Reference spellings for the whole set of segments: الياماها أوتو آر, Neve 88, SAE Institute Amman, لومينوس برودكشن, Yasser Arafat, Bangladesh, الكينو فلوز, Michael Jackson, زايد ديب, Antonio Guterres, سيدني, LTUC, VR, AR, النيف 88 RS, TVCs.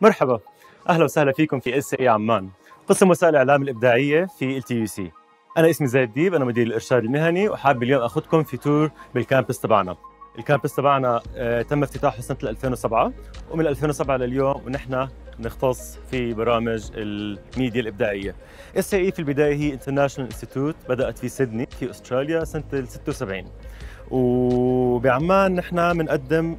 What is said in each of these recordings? مرحبا، اهلا وسهلا فيكم في SAE عمان، قسم وسائل الاعلام الابداعيه في LTUC. انا اسمي زايد ديب، انا مدير الارشاد المهني، وحابب اليوم اخذكم في تور بالكامبس تبعنا. الكامبس تبعنا تم افتتاحه سنه 2007، ومن 2007 لليوم ونحن نختص في برامج الميديا الابداعيه. SAE في البدايه هي انترناشونال انستيتوت، بدات في سيدني في استراليا سنه 76، وبعمان نحن بنقدم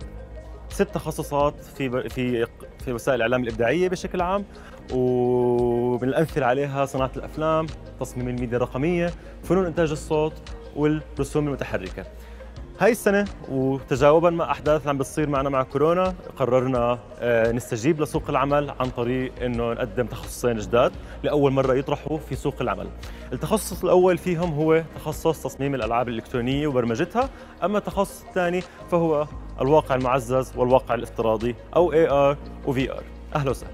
6 تخصصات في وسائل الاعلام الابداعيه بشكل عام، وبنأمثل عليها صناعه الافلام، تصميم الميديا الرقميه، فنون انتاج الصوت، والرسوم المتحركه. هاي السنه وتجاوبا مع احداث اللي عم بتصير معنا مع كورونا، قررنا نستجيب لسوق العمل عن طريق انه نقدم تخصصين جداد لاول مره يطرحوا في سوق العمل. التخصص الاول فيهم هو تخصص تصميم الالعاب الالكترونيه وبرمجتها، اما التخصص الثاني فهو الواقع المعزز والواقع الافتراضي او AR و VR. اهلا وسهلا.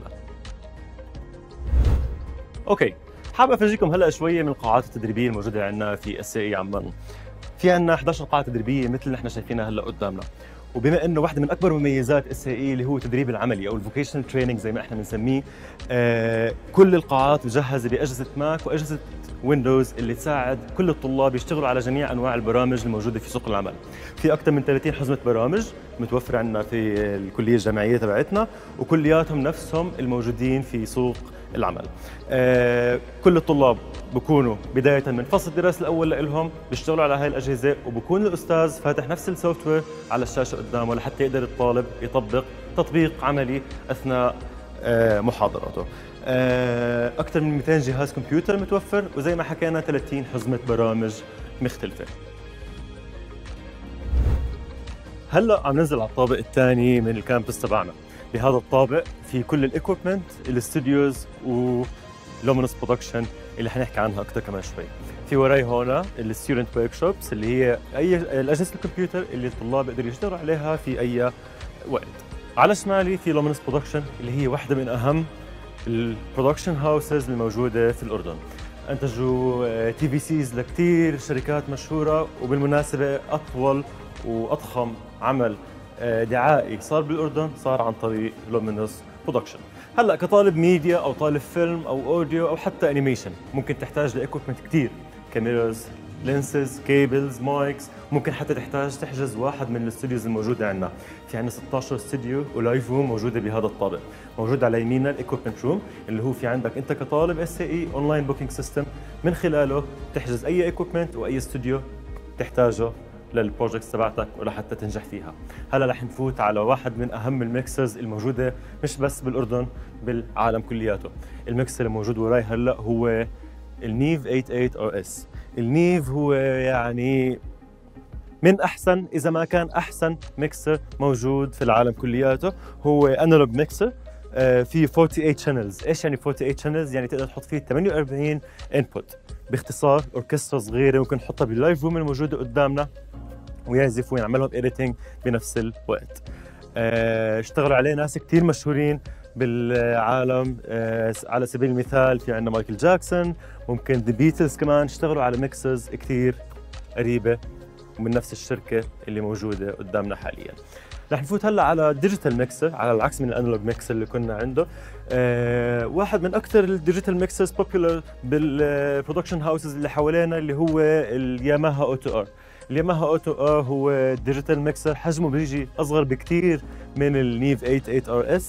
اوكي، حابب افرجيكم هلا شويه من القاعات التدريبيه الموجوده عندنا في SAE عمان. في عندنا 11 قاعه تدريبيه مثل اللي احنا شايفينها هلا قدامنا، وبما انه واحده من اكبر مميزات SAE اللي هو التدريب العملي او الفوكيشنال تريننج زي ما احنا بنسميه، كل القاعات مجهزه باجهزه ماك واجهزه ويندوز اللي تساعد كل الطلاب يشتغلوا على جميع انواع البرامج الموجوده في سوق العمل. في اكثر من 30 حزمه برامج متوفره عندنا في الكليه الجامعيه تبعتنا، وكلياتهم نفسهم الموجودين في سوق العمل. كل الطلاب بكونوا بدايه من فصل الدراسه الاول لهم بيشتغلوا على هاي الاجهزه، وبكون الاستاذ فاتح نفس السوفت وير على الشاشه قدامه لحتى يقدر الطالب يطبق تطبيق عملي اثناء محاضراته. اكثر من 200 جهاز كمبيوتر متوفر، وزي ما حكينا 30 حزمه برامج مختلفه. هلا عم ننزل على الطابق الثاني من الكامبس تبعنا. بهذا الطابق في كل الايكوبمنت، الاستوديوز ولومينوس برودكشن اللي حنحكي عنها اكثر كمان شوي. في وراي هون الستودنت ورك شوبس اللي هي اي الاجهزه الكمبيوتر اللي الطلاب بيقدروا يشتغلوا عليها في اي وقت. على شمالي في لومينوس برودكشن اللي هي واحده من اهم البرودكشن هاوسز الموجوده في الاردن. انتجوا TVCs لكثير شركات مشهوره، وبالمناسبه اطول واضخم عمل دعائي صار بالاردن صار عن طريق لومينوس برودكشن. هلا كطالب ميديا او طالب فيلم او اوديو او حتى انيميشن ممكن تحتاج لايكوبمنت كثير، كاميراز، لينسز، كيبلز، مايكس، ممكن حتى تحجز واحد من الاستوديوز الموجوده عندنا. في عندنا 16 استوديو ولايف روم موجوده بهذا الطابق. موجود على يميننا الايكوبمنت روم اللي هو في عندك انت كطالب SAE اونلاين بوكينج سيستم، من خلاله تحجز اي ايكوبمنت واي استوديو تحتاجه للبروجكتس تبعتك ولحتى تنجح فيها. هلا رح نفوت على واحد من اهم الميكسرز الموجوده مش بس بالاردن، بالعالم كلياته. الميكسر اللي موجود وراي هلا هو النيف 88 RS. النيف هو يعني من احسن اذا ما كان احسن ميكسر موجود في العالم كلياته. هو انالوج ميكسر فيه 48 شانلز. ايش يعني 48 شانلز؟ يعني تقدر تحط فيه 48 انبوت. باختصار اوركسترا صغيره ممكن نحطها باللايف روم الموجوده قدامنا ويعزفوا ويعمل لهم إيديتنج بنفس الوقت. اشتغلوا عليه ناس كثير مشهورين بالعالم، على سبيل المثال في عندنا مايكل جاكسون، ممكن The Beatles كمان اشتغلوا على ميكسز كثير قريبة من نفس الشركة اللي موجودة قدامنا حاليا. رح نفوت هلا على الديجيتال ميكسر، على العكس من الانالوج ميكسر اللي كنا عنده. واحد من اكثر الديجيتال ميكسرز بوبيولار بالبرودكشن هاوسز اللي حوالينا اللي هو الياماها أوتو آر. الياماها أوتو آر هو ديجيتال ميكسر حجمه بيجي اصغر بكثير من النيف 88 RS.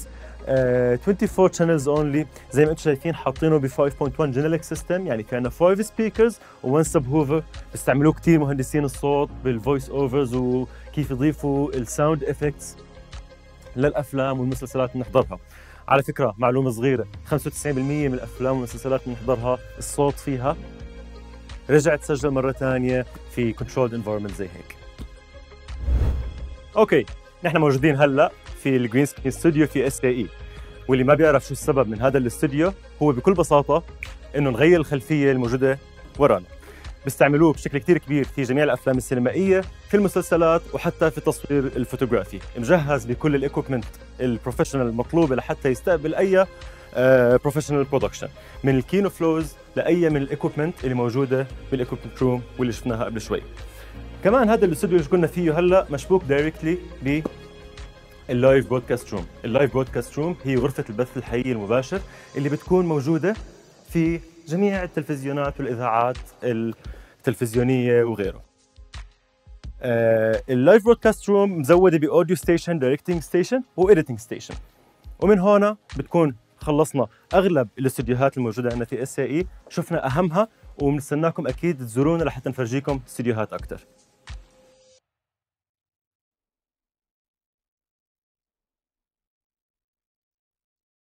24 شانلز اونلي. زي ما انتم شايفين حاطينه ب 5.1 جينيريك سيستم، يعني في عندنا 5 سبيكرز و1 سب هوفر. بيستعملوه كثير مهندسين الصوت بالفويس اوفرز وكيف يضيفوا الساوند افكتس للافلام والمسلسلات اللي بنحضرها. على فكره معلومه صغيره، 95% من الافلام والمسلسلات اللي بنحضرها الصوت فيها رجع تسجل مره ثانيه في كنترولد انفايرمنت زي هيك. اوكي، نحن موجودين هلا في الجرين سكرين ستوديو في SAE، واللي ما بيعرف شو السبب من هذا الاستوديو هو بكل بساطه انه نغير الخلفيه الموجوده ورانا. بيستعملوه بشكل كثير كبير في جميع الافلام السينمائيه، في المسلسلات، وحتى في التصوير الفوتوغرافي. مجهز بكل الايكوبمنت البروفيشنال المطلوبه لحتى يستقبل اي بروفيشنال برودكشن، من الكينو فلوز لاي من الايكوبمنت اللي موجوده بالايكوبمنت روم واللي شفناها قبل شوي. كمان هذا الاستوديو اللي كنا فيه هلا مشبوك دايركتلي ب اللايف بودكاست روم. اللايف بودكاست روم هي غرفة البث الحي المباشر اللي بتكون موجودة في جميع التلفزيونات والإذاعات التلفزيونية وغيره. اللايف بودكاست روم مزودة بأوديو ستيشن، دايركتينج ستيشن وإيديتينج ستيشن، ومن هنا بتكون خلصنا أغلب الاستديوهات الموجودة عندنا في SAE، شفنا أهمها، وبنستناكم أكيد تزورونا لحتى نفرجيكم استديوهات أكتر.